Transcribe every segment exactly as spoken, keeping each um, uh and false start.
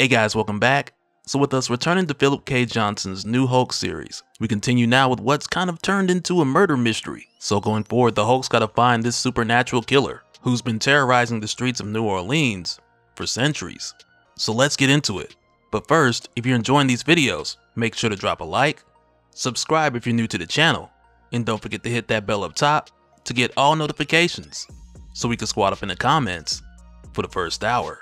Hey guys, welcome back. So with us returning to Philip K. Johnson's New Hulk series, we continue now with what's kind of turned into a murder mystery. So going forward, the Hulk's gotta find this supernatural killer who's been terrorizing the streets of New Orleans for centuries. So let's get into it. But first, if you're enjoying these videos, make sure to drop a like, subscribe if you're new to the channel, and don't forget to hit that bell up top to get all notifications so we can squat up in the comments for the first hour.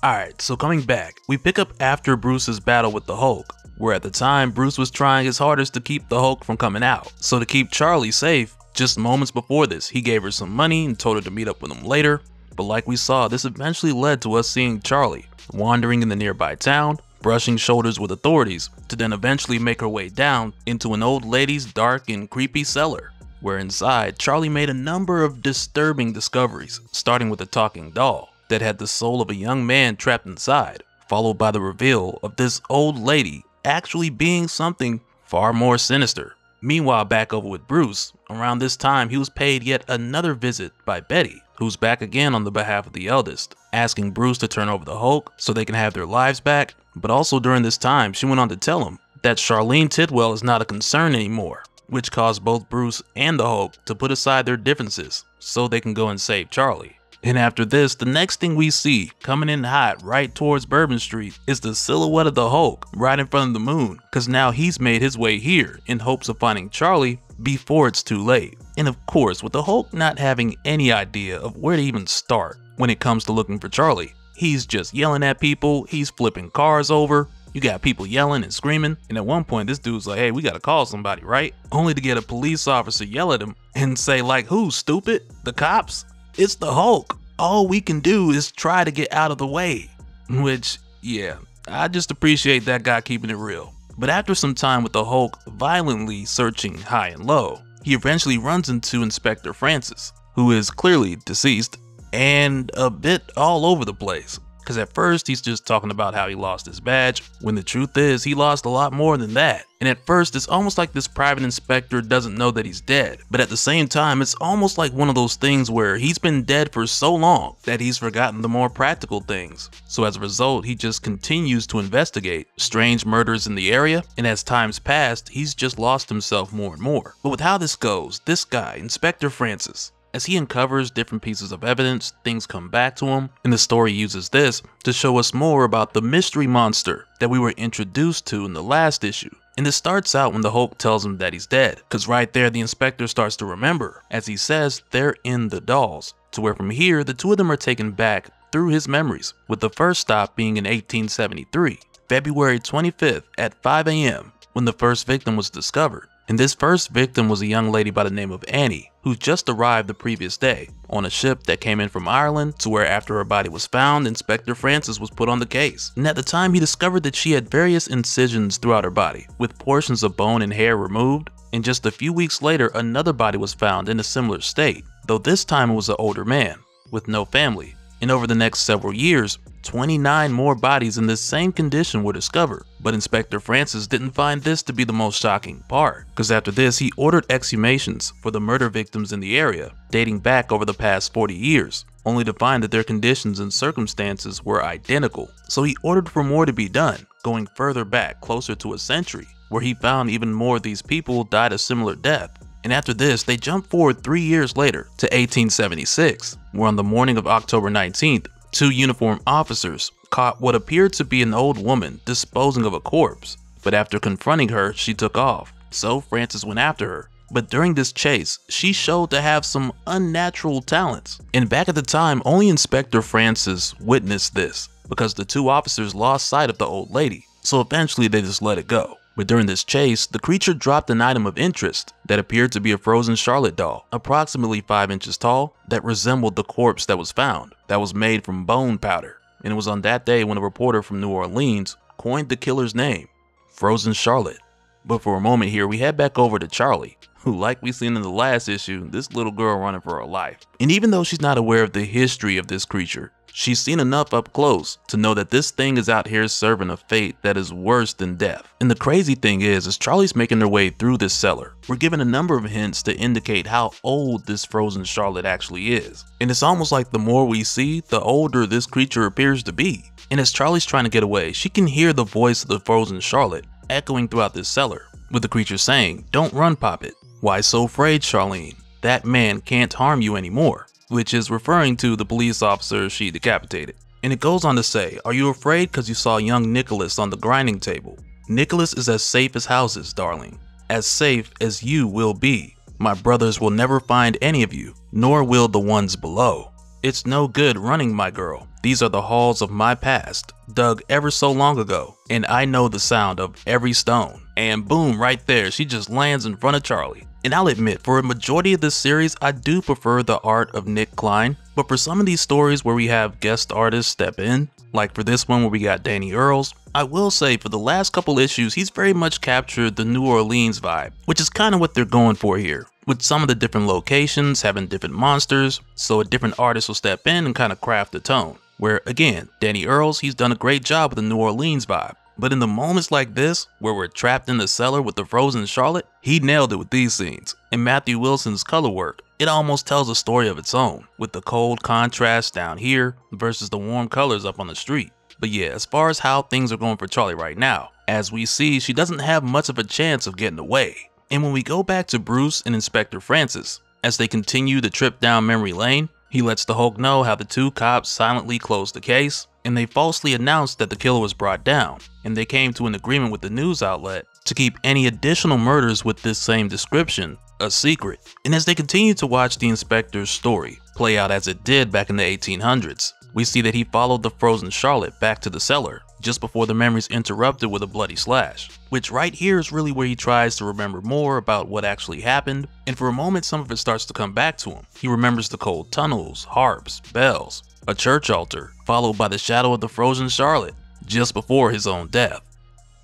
Alright, so coming back, we pick up after Bruce's battle with the Hulk, where at the time Bruce was trying his hardest to keep the Hulk from coming out. So to keep Charlie safe, just moments before this, he gave her some money and told her to meet up with him later. But like we saw, this eventually led to us seeing Charlie wandering in the nearby town, brushing shoulders with authorities, to then eventually make her way down into an old lady's dark and creepy cellar, where inside Charlie made a number of disturbing discoveries, starting with a talking doll that had the soul of a young man trapped inside, followed by the reveal of this old lady actually being something far more sinister. Meanwhile, back over with Bruce, around this time he was paid yet another visit by Betty, who's back again on the behalf of the eldest, asking Bruce to turn over the Hulk so they can have their lives back, but also during this time she went on to tell him that Charlene Tidwell is not a concern anymore, which caused both Bruce and the Hulk to put aside their differences so they can go and save Charlie. And after this, the next thing we see coming in hot right towards Bourbon Street is the silhouette of the Hulk right in front of the moon, cause now he's made his way here in hopes of finding Charlie before it's too late. And of course, with the Hulk not having any idea of where to even start when it comes to looking for Charlie, he's just yelling at people, he's flipping cars over, you got people yelling and screaming, and at one point this dude's like, hey, we gotta call somebody, right? Only to get a police officer yell at him and say like, who, stupid? The cops? It's the Hulk. All we can do is try to get out of the way. Which, yeah, I just appreciate that guy keeping it real. But after some time with the Hulk violently searching high and low, he eventually runs into Inspector Francis, who is clearly deceased and a bit all over the place. Because at first he's just talking about how he lost his badge, when the truth is he lost a lot more than that. And at first it's almost like this private inspector doesn't know that he's dead, but at the same time it's almost like one of those things where he's been dead for so long that he's forgotten the more practical things. So as a result, he just continues to investigate strange murders in the area, and as time's passed, he's just lost himself more and more. But with how this goes, this guy, Inspector Francis, as he uncovers different pieces of evidence, things come back to him, and the story uses this to show us more about the mystery monster that we were introduced to in the last issue. And this starts out when the Hulk tells him that he's dead, cause right there the inspector starts to remember, as he says they're in the dolls, to where from here the two of them are taken back through his memories, with the first stop being in eighteen seventy-three, February twenty-fifth at five A M when the first victim was discovered. And this first victim was a young lady by the name of Annie, who just arrived the previous day on a ship that came in from Ireland, to where after her body was found, Inspector Francis was put on the case. And at the time he discovered that she had various incisions throughout her body, with portions of bone and hair removed, and just a few weeks later another body was found in a similar state, though this time it was an older man with no family. And over the next several years, twenty-nine more bodies in this same condition were discovered. But Inspector Francis didn't find this to be the most shocking part, because after this he ordered exhumations for the murder victims in the area, dating back over the past forty years, only to find that their conditions and circumstances were identical. So he ordered for more to be done, going further back, closer to a century, where he found even more of these people died a similar death. And after this, they jump forward three years later to eighteen seventy-six, where on the morning of October nineteenth, two uniformed officers caught what appeared to be an old woman disposing of a corpse, but after confronting her, she took off. So Francis went after her, but during this chase, she showed to have some unnatural talents. And back at the time, only Inspector Francis witnessed this, because the two officers lost sight of the old lady, so eventually they just let it go. But during this chase, the creature dropped an item of interest that appeared to be a Frozen Charlotte doll, approximately five inches tall, that resembled the corpse that was found, that was made from bone powder. And it was on that day when a reporter from New Orleans coined the killer's name, Frozen Charlotte. But for a moment here, we head back over to Charlie, who, like we seen in the last issue, this little girl running for her life. And even though she's not aware of the history of this creature, She's seen enough up close to know that this thing is out here serving a fate that is worse than death. And the crazy thing is, is Charlie's making her way through this cellar. We're given a number of hints to indicate how old this frozen Charlotte actually is. And it's almost like the more we see, the older this creature appears to be. And as Charlie's trying to get away, she can hear the voice of the frozen Charlotte echoing throughout this cellar, with the creature saying, "Don't run, Poppet. Why so afraid, Charlene? That man can't harm you anymore," which is referring to the police officer she decapitated. And it goes on to say, "Are you afraid because you saw young Nicholas on the grinding table? Nicholas is as safe as houses, darling, as safe as you will be. My brothers will never find any of you, nor will the ones below. It's no good running, my girl. These are the halls of my past, dug ever so long ago, and I know the sound of every stone." And boom, right there, she just lands in front of Charlie. And I'll admit, for a majority of this series, I do prefer the art of Nick Klein, but for some of these stories where we have guest artists step in, like for this one where we got Danny Earls, I will say for the last couple issues, he's very much captured the New Orleans vibe, which is kind of what they're going for here, with some of the different locations having different monsters, so a different artist will step in and kind of craft the tone. Where again, Danny Earls, he's done a great job with the New Orleans vibe. But in the moments like this, where we're trapped in the cellar with the frozen Charlotte, he nailed it with these scenes. And Matthew Wilson's color work, it almost tells a story of its own, with the cold contrast down here versus the warm colors up on the street. But yeah, as far as how things are going for Charlie right now, as we see, she doesn't have much of a chance of getting away. And when we go back to Bruce and Inspector Francis, as they continue the trip down memory lane, he lets the Hulk know how the two cops silently closed the case, and they falsely announced that the killer was brought down, and they came to an agreement with the news outlet to keep any additional murders with this same description a secret. And as they continue to watch the inspector's story play out as it did back in the eighteen hundreds, we see that he followed the frozen Charlotte back to the cellar just before the memories interrupted with a bloody slash, which right here is really where he tries to remember more about what actually happened, and for a moment some of it starts to come back to him. He remembers the cold tunnels, harps, bells, a church altar, followed by the shadow of the frozen Charlotte just before his own death.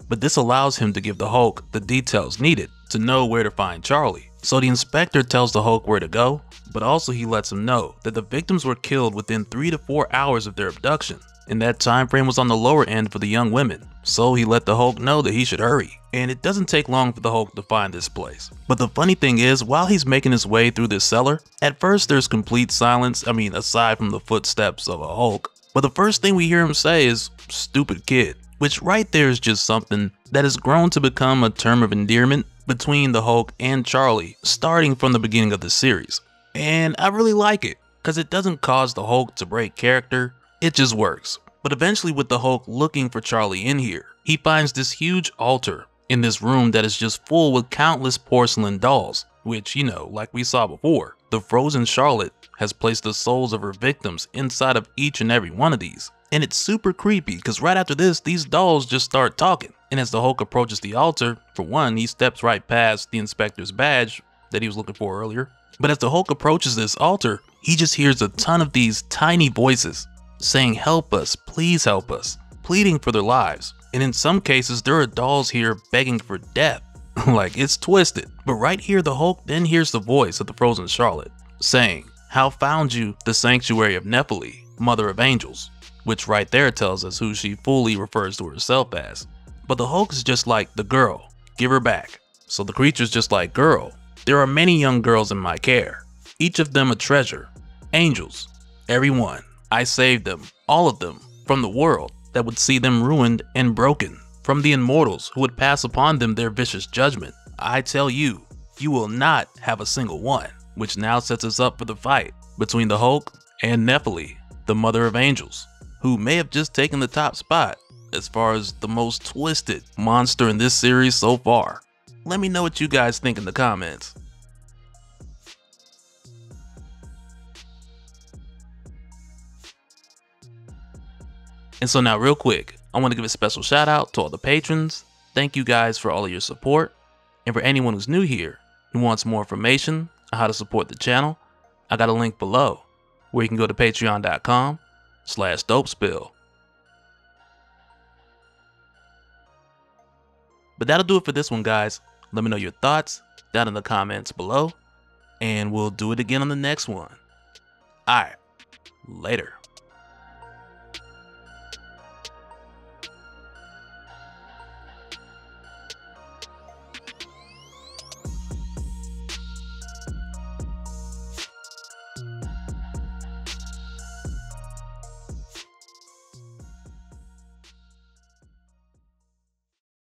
But this allows him to give the Hulk the details needed to know where to find Charlie. So the inspector tells the Hulk where to go, but also he lets him know that the victims were killed within three to four hours of their abduction, and that time frame was on the lower end for the young women, so he let the Hulk know that he should hurry. And it doesn't take long for the Hulk to find this place. But the funny thing is, while he's making his way through this cellar, at first there's complete silence, I mean aside from the footsteps of a Hulk, but the first thing we hear him say is, "Stupid kid," which right there is just something that has grown to become a term of endearment between the Hulk and Charlie starting from the beginning of the series. And I really like it, because it doesn't cause the Hulk to break character, it just works. But eventually, with the Hulk looking for Charlie in here, he finds this huge altar in this room that is just full with countless porcelain dolls, which, you know, like we saw before, the frozen Charlotte has placed the souls of her victims inside of each and every one of these. And it's super creepy, because right after this, these dolls just start talking. And as the Hulk approaches the altar, for one, he steps right past the inspector's badge that he was looking for earlier. But as the Hulk approaches this altar, he just hears a ton of these tiny voices saying, "Help us, please help us," pleading for their lives. And in some cases, there are dolls here begging for death. Like, it's twisted. But right here, the Hulk then hears the voice of the frozen Charlotte saying, "How found you the sanctuary of Nephele, Mother of Angels," which right there tells us who she fully refers to herself as. But the Hulk is just like, "The girl, give her back." So the creature's just like, "Girl, there are many young girls in my care, each of them a treasure, angels, every one. I saved them, all of them, from the world that would see them ruined and broken, from the immortals who would pass upon them their vicious judgment. I tell you, you will not have a single one," which now sets us up for the fight between the Hulk and Nephele, the Mother of Angels, who may have just taken the top spot as far as the most twisted monster in this series so far. Let me know what you guys think in the comments. And so now real quick, I want to give a special shout out to all the patrons. Thank you guys for all of your support. And for anyone who's new here who wants more information on how to support the channel, I got a link below where you can go to patreon.com slash dope spill. But that'll do it for this one, guys. Let me know your thoughts down in the comments below, and we'll do it again on the next one. All right, later.